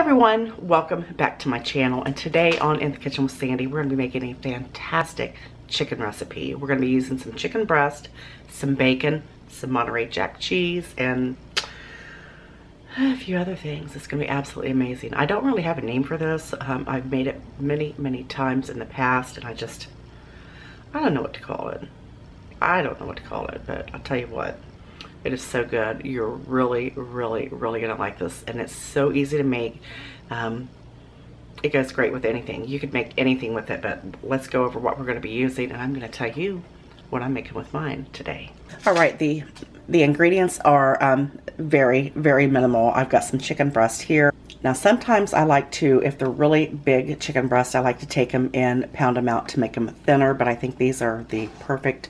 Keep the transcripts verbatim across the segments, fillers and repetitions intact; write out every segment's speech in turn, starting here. everyone, welcome back to my channel, and today on In the Kitchen with Sandy we're going to be making a fantastic chicken recipe. We're going to be using some chicken breast, some bacon, some Monterey Jack cheese, and a few other things. It's going to be absolutely amazing. I don't really have a name for this. Um, I've made it many, many times in the past, and I just, I don't know what to call it. I don't know what to call it, but I'll tell you what. It is so good. You're really, really, really gonna like this, and it's so easy to make. Um, it goes great with anything. You could make anything with it, but let's go over what we're gonna be using, and I'm gonna tell you what I'm making with mine today. All right, the, the ingredients are um, very, very minimal. I've got some chicken breast here. Now sometimes I like to, if they're really big chicken breast, I like to take them and pound them out to make them thinner, but I think these are the perfect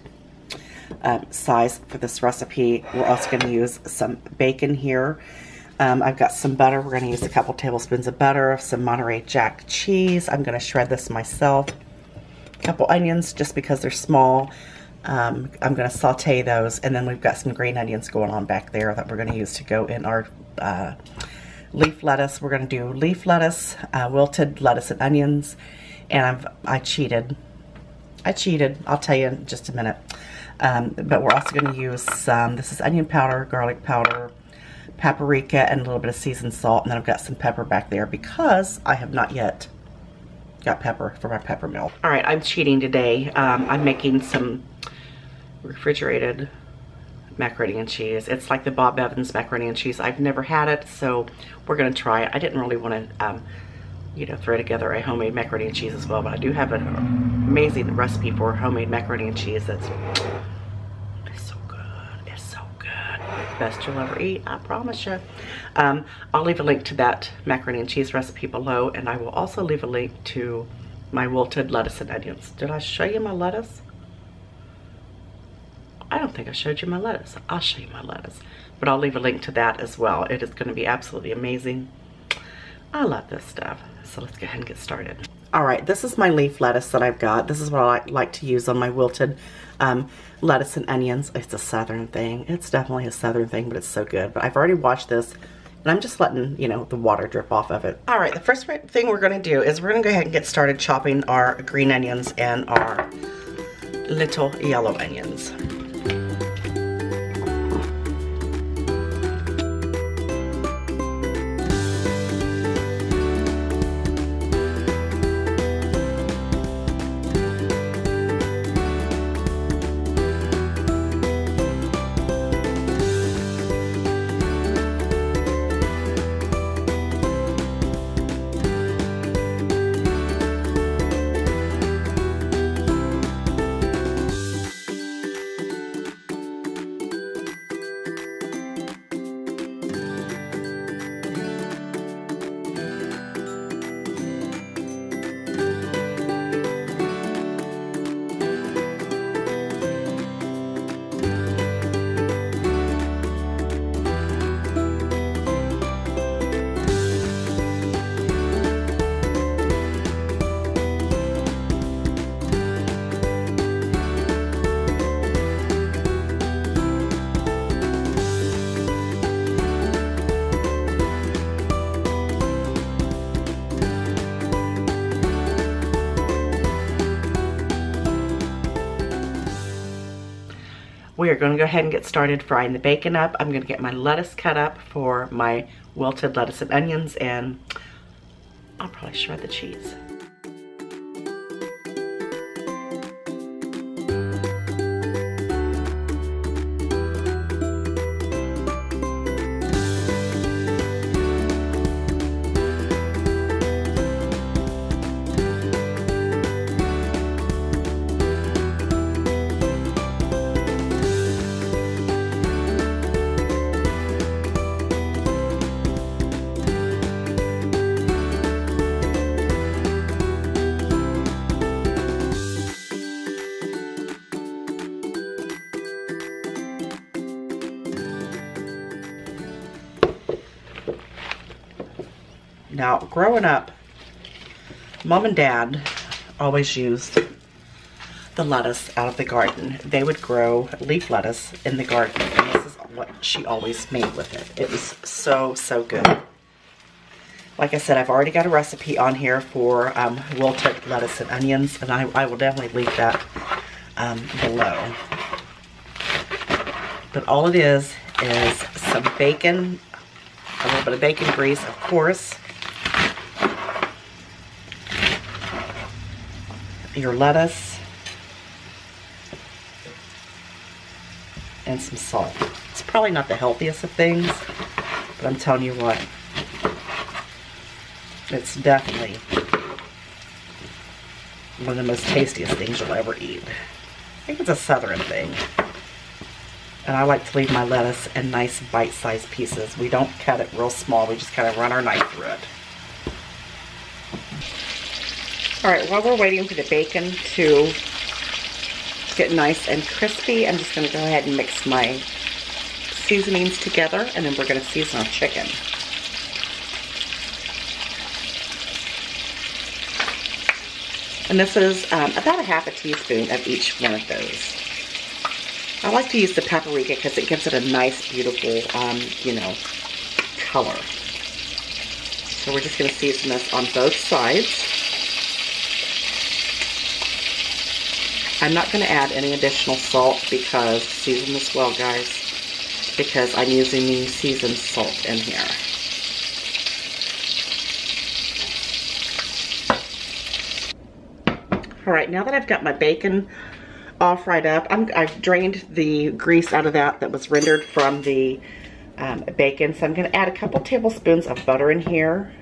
Um, size for this recipe. We're also going to use some bacon here. Um, I've got some butter. We're going to use a couple tablespoons of butter, some Monterey Jack cheese. I'm going to shred this myself. A couple onions just because they're small. Um, I'm going to saute those, and then we've got some green onions going on back there that we're going to use to go in our uh, leaf lettuce. We're going to do leaf lettuce, uh, wilted lettuce and onions, and I've, I cheated. I cheated. I'll tell you in just a minute. Um, but we're also going to use some, this is onion powder, garlic powder, paprika, and a little bit of seasoned salt. And then I've got some pepper back there because I have not yet got pepper for my pepper mill. All right, I'm cheating today. Um, I'm making some refrigerated macaroni and cheese. It's like the Bob Evans macaroni and cheese. I've never had it, so we're going to try it. I didn't really want to, um, you know, throw together a homemade macaroni and cheese as well, but I do have an amazing recipe for homemade macaroni and cheese that's best you'll ever eat, I promise you. Um, I'll leave a link to that macaroni and cheese recipe below, and I will also leave a link to my wilted lettuce and onions. Did I show you my lettuce? I don't think I showed you my lettuce. I'll show you my lettuce, but I'll leave a link to that as well. It is going to be absolutely amazing. I love this stuff, so let's go ahead and get started. All right, this is my leaf lettuce that I've got. This is what I like to use on my wilted um, lettuce and onions. It's a southern thing. It's definitely a southern thing, but it's so good. But I've already washed this, and I'm just letting, you know, the water drip off of it. All right, the first thing we're going to do is we're going to go ahead and get started chopping our green onions and our little yellow onions. We are going to go ahead and get started frying the bacon up. I'm going to get my lettuce cut up for my wilted lettuce and onions, and I'll probably shred the cheese. Now, growing up, Mom and Dad always used the lettuce out of the garden. They would grow leaf lettuce in the garden, and this is what she always made with it. It was so, so good. Like I said, I've already got a recipe on here for um, wilted lettuce and onions, and I, I will definitely leave that um, below. But all it is is some bacon, a little bit of bacon grease, of course, your lettuce, and some salt. It's probably not the healthiest of things, but I'm telling you what, it's definitely one of the most tastiest things you'll ever eat. I think it's a southern thing. And I like to leave my lettuce in nice bite-sized pieces. We don't cut it real small, we just kind of run our knife through it. All right, while we're waiting for the bacon to get nice and crispy, I'm just going to go ahead and mix my seasonings together, and then we're going to season our chicken. And this is um, about a half a teaspoon of each one of those. I like to use the paprika because it gives it a nice, beautiful, um, you know, color. So we're just going to season this on both sides. I'm not going to add any additional salt because, season this well guys, because I'm using the seasoned salt in here. Alright, now that I've got my bacon all fried up, I'm, I've drained the grease out of that that was rendered from the um, bacon, so I'm going to add a couple tablespoons of butter in here.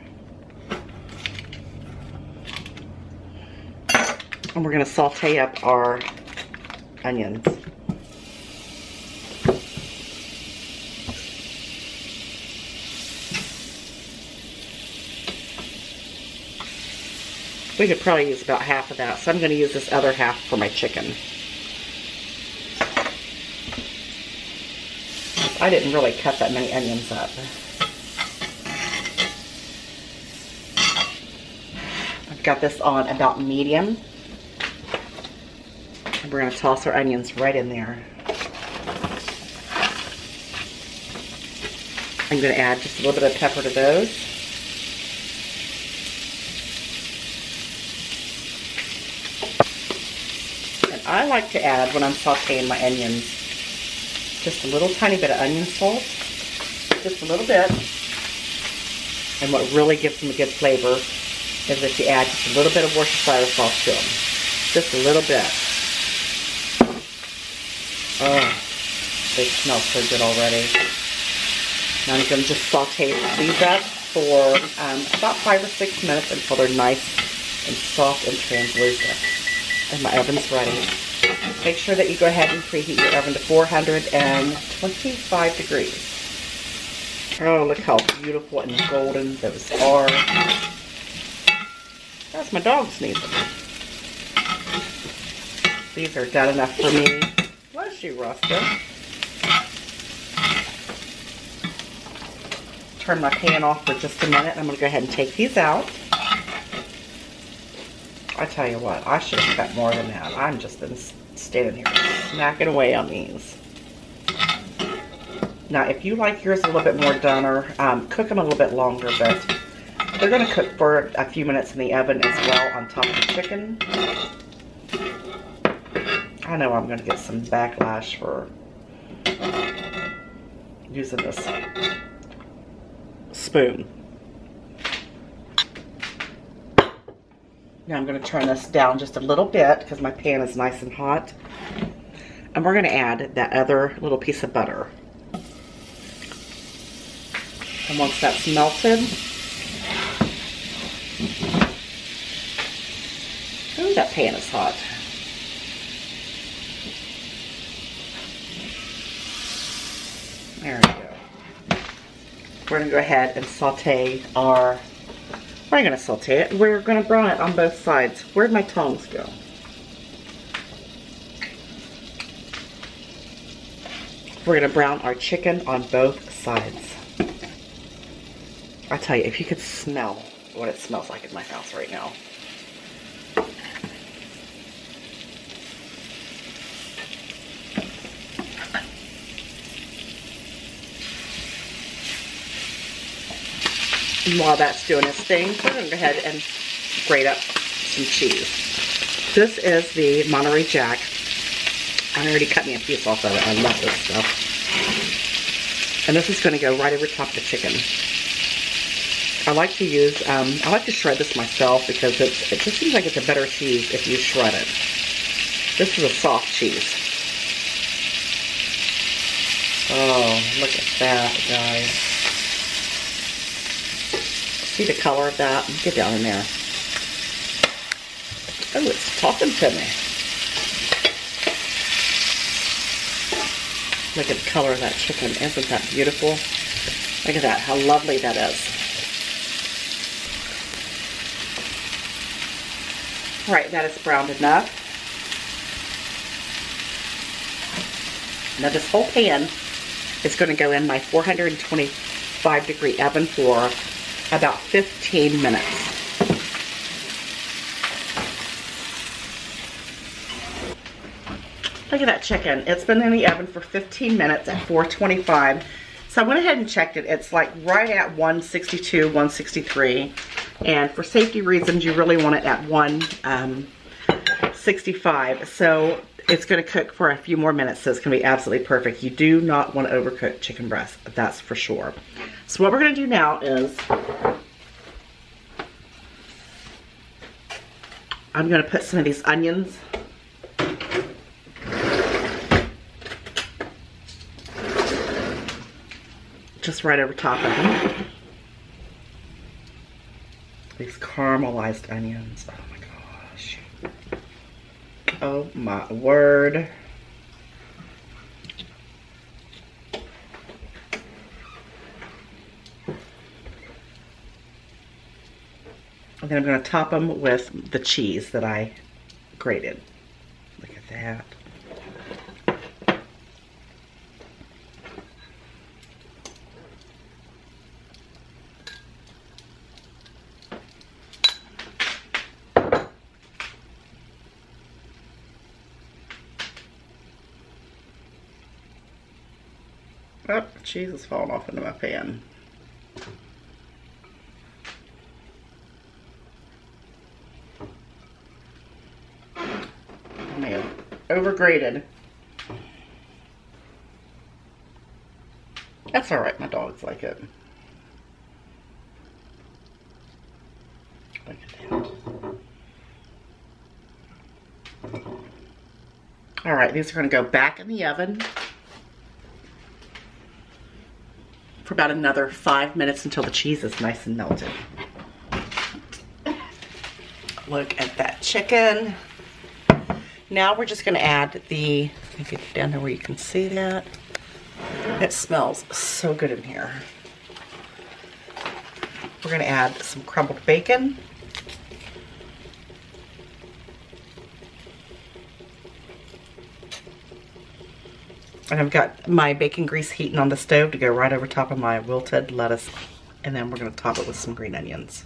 And we're going to saute up our onions. We could probably use about half of that, so I'm going to use this other half for my chicken. I didn't really cut that many onions up. I've got this on about medium. We're going to toss our onions right in there. I'm going to add just a little bit of pepper to those. And I like to add, when I'm sauteing my onions, just a little tiny bit of onion salt. Just a little bit. And what really gives them a good flavor is if you add just a little bit of Worcestershire sauce to them. Just a little bit. Oh, they smell so good already. Now I'm going to just saute these up for um, about five or six minutes until they're nice and soft and translucent. And my oven's ready. Make sure that you go ahead and preheat your oven to four hundred twenty-five degrees. Oh, look how beautiful and golden those are. That's my dog sneezing. These are done enough for me. Bless you, Roscoe. Turn my pan off for just a minute. I'm going to go ahead and take these out. I tell you what, I should have got more than that. I'm just been standing here snacking away on these. Now, if you like yours a little bit more done, um, cook them a little bit longer, but they're going to cook for a few minutes in the oven as well on top of the chicken. I know I'm going to get some backlash for using this spoon. Now I'm going to turn this down just a little bit because my pan is nice and hot. And we're going to add that other little piece of butter. And once that's melted, ooh, that pan is hot. There we go. We're going to go ahead and saute our, we're going to saute it. We're going to brown it on both sides. Where'd my tongs go? We're going to brown our chicken on both sides. I tell you, if you could smell what it smells like in my house right now. And while that's doing its thing, we're going to go ahead and grate up some cheese. This is the Monterey Jack. I already cut me a piece off of it. I love this stuff. And this is going to go right over top of the chicken. I like to use, um, I like to shred this myself because it's, it just seems like it's a better cheese if you shred it. This is a soft cheese. Oh, look at that, guys. See the color of that? Get down in there. Oh, it's talking to me. Look at the color of that chicken. Isn't that beautiful? Look at that, how lovely that is. All right, that is browned enough. Now this whole pan is going to go in my four hundred twenty-five degree oven for about fifteen minutes. Look at that chicken. It's been in the oven for fifteen minutes at four twenty-five. So I went ahead and checked it. It's like right at one sixty-two, one sixty-three. And for safety reasons, you really want it at one sixty-five. Um, so it's going to cook for a few more minutes, so it's going to be absolutely perfect. You do not want to overcook chicken breast, that's for sure. So what we're going to do now is I'm going to put some of these onions just right over top of them. These caramelized onions. Oh my gosh. Oh my word. And then I'm going to top them with the cheese that I grated. Look at that. Oh, cheese is falling off into my pan. I may have overgrated. That's all right, my dogs like it. Look at that. All right, these are going to go back in the oven for about another five minutes until the cheese is nice and melted. Look at that chicken. Now we're just gonna add the, let me get down there where you can see that. It smells so good in here. We're gonna add some crumbled bacon. And I've got my bacon grease heating on the stove to go right over top of my wilted lettuce. And then we're going to top it with some green onions.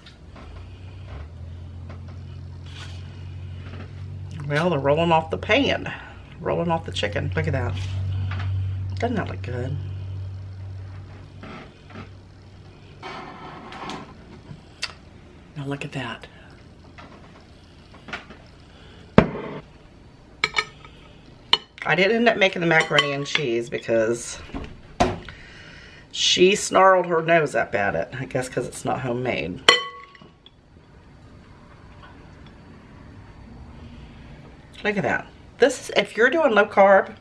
Well, they're rolling off the pan. Rolling off the chicken. Look at that. Doesn't that look good? Now look at that. I did end up making the macaroni and cheese because she snarled her nose up at it. I guess because it's not homemade. Look at that. This, if you're doing low carb,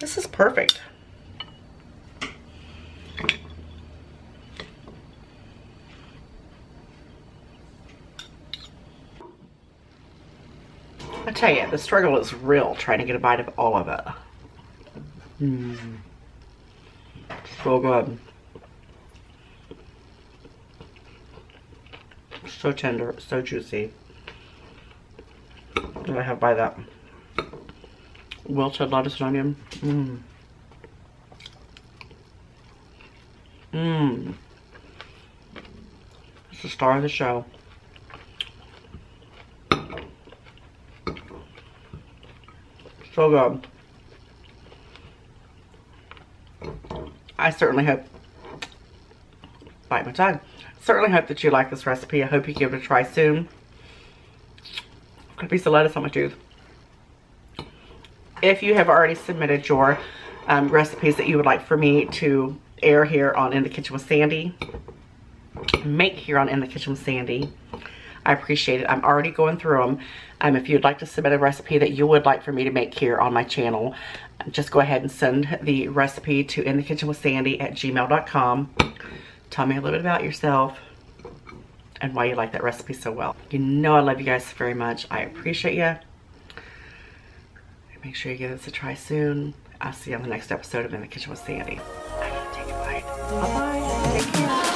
this is perfect. I tell you, the struggle is real trying to get a bite of all of it. Mm. So good. So tender, so juicy. Did I have by that wilted lettuce and onion? Mmm. Mmm. It's the star of the show. So good. I certainly hope bite my tongue. Certainly hope that you like this recipe. I hope you give it a try soon. Got a piece of lettuce on my tooth. If you have already submitted your um, recipes that you would like for me to air here on In the Kitchen with Sandy, make here on In the Kitchen with Sandy, I appreciate it. I'm already going through them. Um, if you'd like to submit a recipe that you would like for me to make here on my channel, just go ahead and send the recipe to in the kitchen with sandy at gmail dot com. Tell me a little bit about yourself and why you like that recipe so well. You know I love you guys very much. I appreciate you. Make sure you give this a try soon. I'll see you on the next episode of In the Kitchen with Sandy. I can take a bite. Bye-bye. Take care.